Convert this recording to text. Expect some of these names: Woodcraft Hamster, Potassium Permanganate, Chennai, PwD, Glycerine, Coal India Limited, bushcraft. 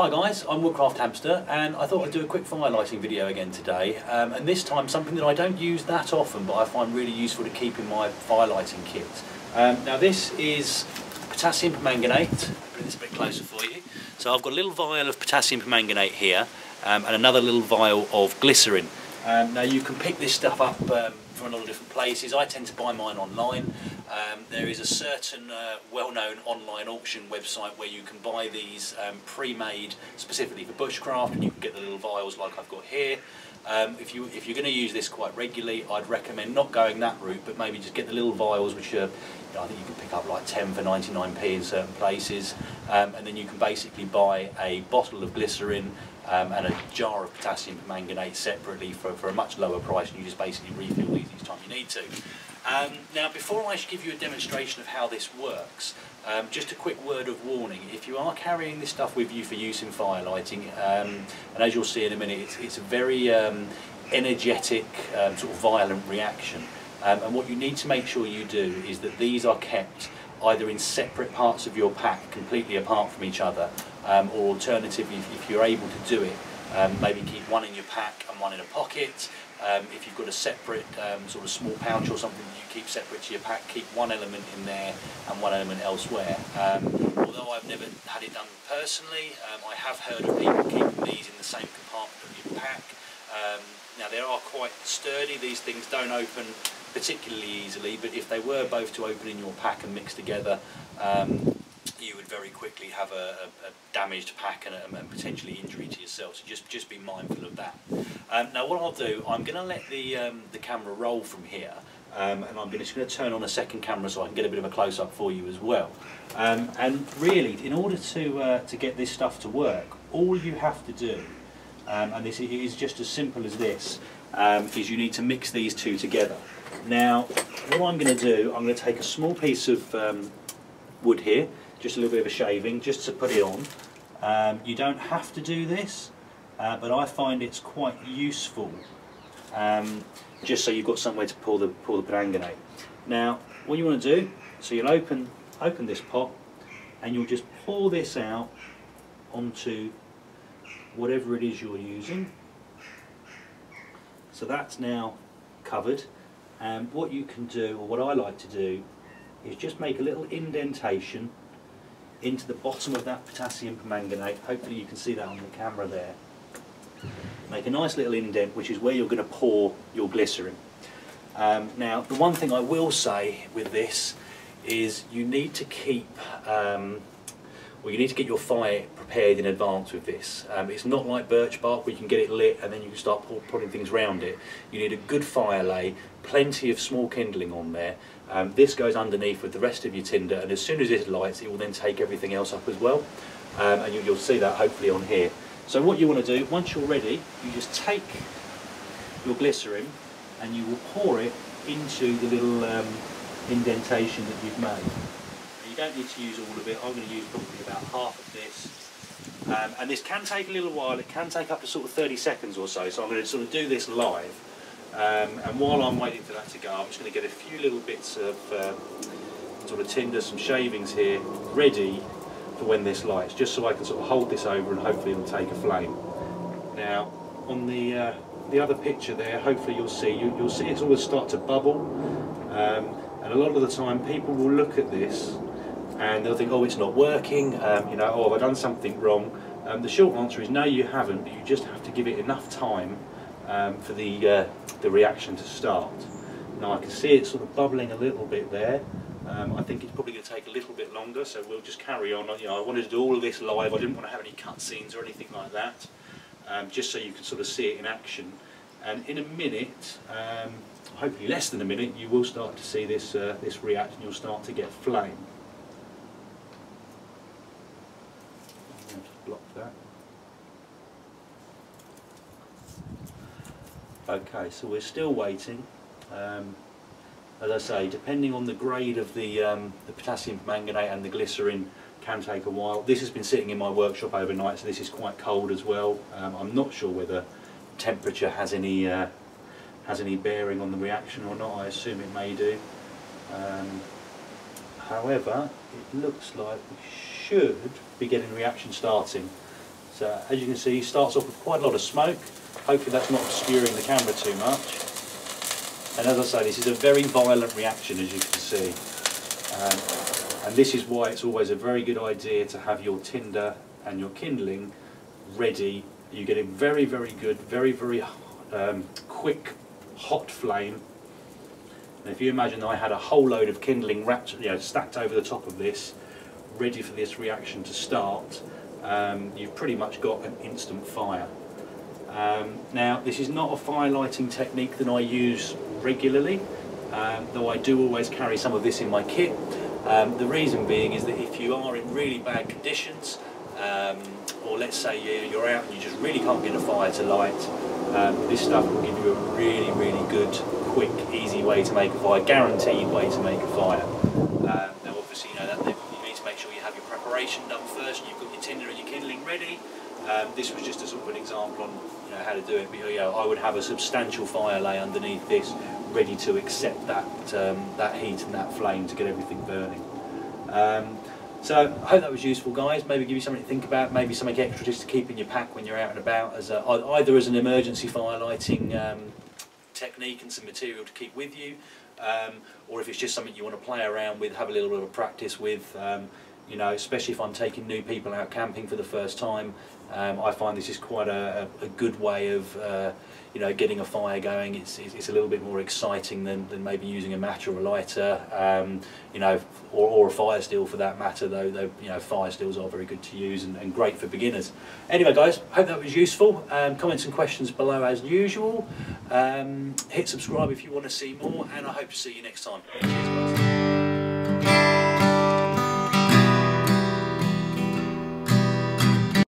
Hi guys, I'm Woodcraft Hamster and I thought I'd do a quick fire lighting video again today, and this time something that I don't use that often but I find really useful to keep in my fire lighting kit. Now this is potassium permanganate. Bring this a bit closer for you. So I've got a little vial of potassium permanganate here and another little vial of glycerine. Now you can pick this stuff up from a lot of different places. I tend to buy mine online. There is a certain well-known online auction website where you can buy these pre-made specifically for bushcraft, and you can get the little vials like I've got here. If you're going to use this quite regularly, I'd recommend not going that route, but maybe just get the little vials, which are, you know, I think you can pick up like 10 for 99p in certain places, and then you can basically buy a bottle of glycerine and a jar of potassium permanganate separately for a much lower price, and you just basically refill these each time you need to. Now before I give you a demonstration of how this works, just a quick word of warning. If you are carrying this stuff with you for use in fire lighting, and as you'll see in a minute, it's a very energetic, sort of violent reaction, and what you need to make sure you do is that these are kept either in separate parts of your pack, completely apart from each other, or alternatively, if you're able to do it, maybe keep one in your pack and one in a pocket. If you've got a separate sort of small pouch or something that you keep separate to your pack, keep one element in there and one element elsewhere. Although I've never had it done personally, I have heard of people keeping these in the same compartment of your pack. Now they are quite sturdy, these things don't open particularly easily, but if they were both to open in your pack and mix together, you would very quickly have a damaged pack and potentially injury to yourself, so just be mindful of that. Now what I'll do, I'm going to let the camera roll from here, and I'm just going to turn on a second camera so I can get a bit of a close-up for you as well. And really, in order to get this stuff to work, all you have to do, and this is just as simple as this, is you need to mix these two together. Now what I'm going to do, I'm going to take a small piece of wood here, just a little bit of a shaving, just to put it on. You don't have to do this, but I find it's quite useful, just so you've got somewhere to pull the permanganate. Now, what you want to do, so you'll open this pot, and you'll just pour this out onto whatever it is you're using. So that's now covered. And what you can do, or what I like to do, is just make a little indentation into the bottom of that potassium permanganate. Hopefully you can see that on the camera there. Make a nice little indent, which is where you're going to pour your glycerin. Now the one thing I will say with this is you need to keep, well, you need to get your fire prepared in advance with this. It's not like birch bark where you can get it lit and then you can start putting things around it. You need a good fire lay, plenty of small kindling on there. This goes underneath with the rest of your tinder, and as soon as it lights, it will then take everything else up as well. And you'll see that hopefully on here. So what you want to do, once you're ready, you just take your glycerin and you will pour it into the little indentation that you've made. Don't need to use all of it. I'm going to use probably about half of this, and this can take a little while. It can take up to sort of 30 seconds or so, so I'm going to sort of do this live, and while I'm waiting for that to go, I'm just going to get a few little bits of sort of tinder, some shavings here, ready for when this lights, just so I can sort of hold this over and hopefully it'll take a flame. Now on the other picture there, hopefully you'll see it's always start to bubble, and a lot of the time people will look at this and they'll think, oh, it's not working, you know, oh, have I done something wrong? The short answer is no, you haven't, but you just have to give it enough time for the reaction to start. Now I can see it sort of bubbling a little bit there. I think it's probably going to take a little bit longer, so we'll just carry on. You know, I wanted to do all of this live, I didn't want to have any cutscenes or anything like that, just so you can sort of see it in action. And in a minute, hopefully less than a minute, you will start to see this, this react, and you'll start to get flame. Block that. Okay, so we're still waiting. As I say, depending on the grade of the potassium permanganate and the glycerin, can take a while. This has been sitting in my workshop overnight, so this is quite cold as well. I'm not sure whether temperature has any bearing on the reaction or not. I assume it may do. However, it looks like we should be getting reaction starting, So as you can see, it starts off with quite a lot of smoke. Hopefully that's not obscuring the camera too much. And as I say, this is a very violent reaction, as you can see. And this is why it's always a very good idea to have your tinder and your kindling ready. You're getting very, very good, very, very quick, hot flame. And if you imagine I had a whole load of kindling wrapped, stacked over the top of this, ready for this reaction to start, you've pretty much got an instant fire. Now, this is not a fire lighting technique that I use regularly, though I do always carry some of this in my kit. The reason being is that if you are in really bad conditions, or let's say you're out and you just really can't get a fire to light, this stuff will give you a really, really good, quick, easy way to make a fire, guaranteed way to make a fire. Now obviously you need to make sure you have your preparation done first, and you've got your tinder and your kindling ready. This was just a sort of an example on how to do it, but I would have a substantial fire lay underneath this, ready to accept that, that heat and that flame to get everything burning. So I hope that was useful, guys. Maybe give you something to think about, maybe something extra just to keep in your pack when you're out and about, as a, either as an emergency fire lighting technique and some material to keep with you, or if it's just something you want to play around with, have a little bit of practice with. Especially if I'm taking new people out camping for the first time, I find this is quite a good way of getting a fire going. It's a little bit more exciting than maybe using a match or a lighter, or a fire steel for that matter, though fire steels are very good to use and great for beginners. Anyway, guys, hope that was useful. Comments and questions below as usual. Hit subscribe if you want to see more, and I hope to see you next time. Cheers, guys.